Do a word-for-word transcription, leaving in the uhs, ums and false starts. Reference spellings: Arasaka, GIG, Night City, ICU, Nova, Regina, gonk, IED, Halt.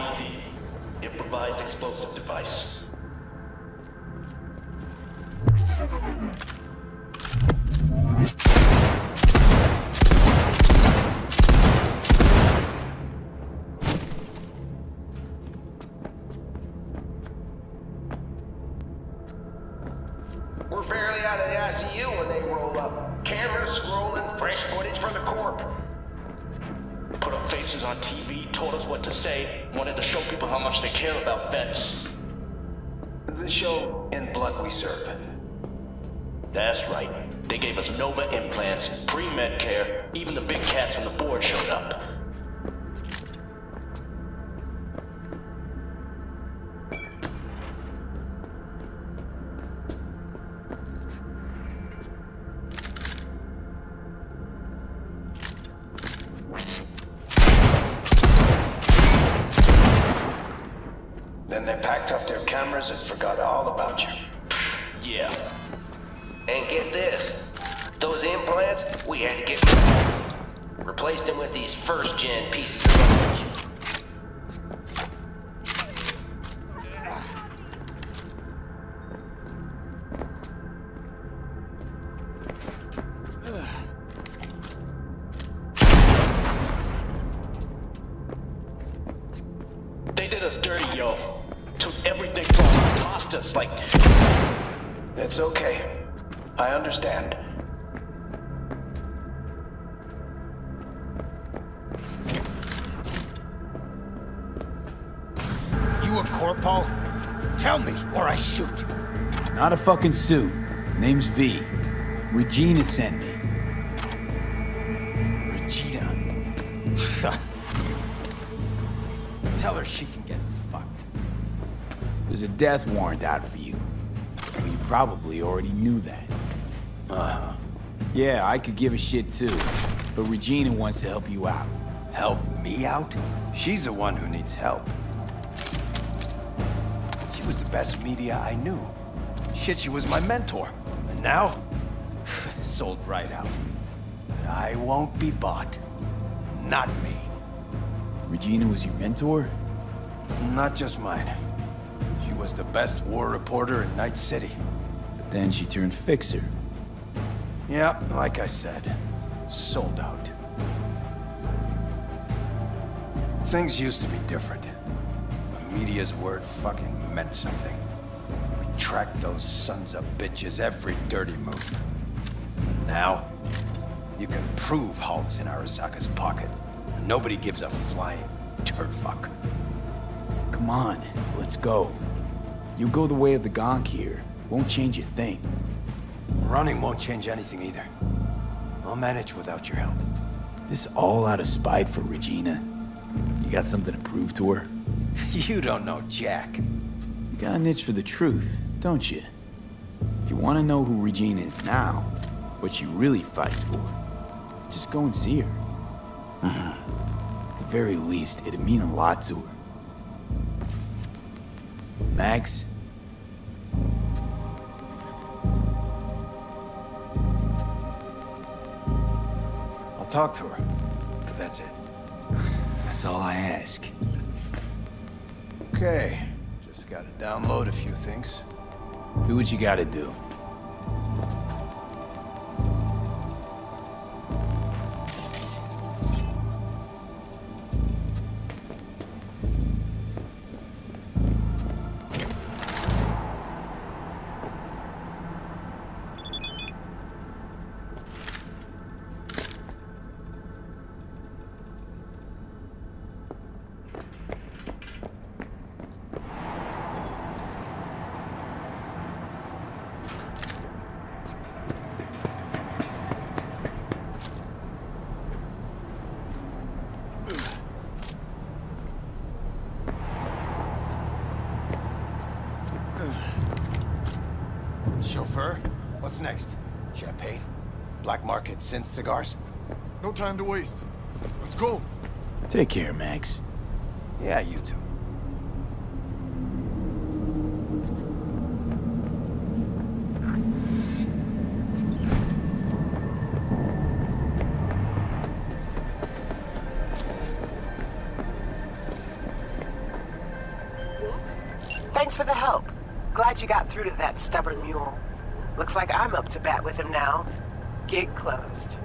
I E D, improvised explosive device. We're barely out of the I C U when they roll up. Cameras scrolling, fresh footage from the corp. Put up faces on T V, told us what to say, wanted to show people how much they care about vets. The show In Blood We Serve. That's right. They gave us Nova implants, pre-med care, even the big cats from the board showed up. And forgot all about you. Yeah. And get this. Those implants, we had to get rid of. Replaced them with these first-gen pieces of garbage. They did us dirty, yo. Took everything from us, tossed us like... It's okay. I understand. You a corpo? Tell me, or I shoot. Not a fucking suit. Name's V. Regina sent me. Regina? Tell her she can get fucked. There's a death warrant out for you. Well, you probably already knew that. Uh-huh. Yeah, I could give a shit too. But Regina wants to help you out. Help me out? She's the one who needs help. She was the best media I knew. Shit, she was my mentor. And now? Sold right out. But I won't be bought. Not me. Regina was your mentor? Not just mine. She was the best war reporter in Night City. But then she turned fixer. Yeah, like I said, sold out. Things used to be different. The media's word fucking meant something. We tracked those sons of bitches every dirty move. But now, you can prove Halt's in Arasaka's pocket. And nobody gives a flying turd-fuck. Come on, let's go. You go the way of the gonk here. Won't change a thing. Running won't change anything either. I'll manage without your help. This all out of spite for Regina? You got something to prove to her? You don't know Jack. You got an itch for the truth, don't you? If you want to know who Regina is now, what she really fights for, just go and see her. At the very least, it'd mean a lot to her. Max? I'll talk to her, but that's it. That's all I ask. Okay, just gotta download a few things. Do what you gotta do. Chauffeur, what's next? Champagne? Black market synth cigars? No time to waste. Let's go. Take care, Max. Yeah, you too. Thanks for the help. Glad you got through to that stubborn mule. Looks like I'm up to bat with him now. Gig closed.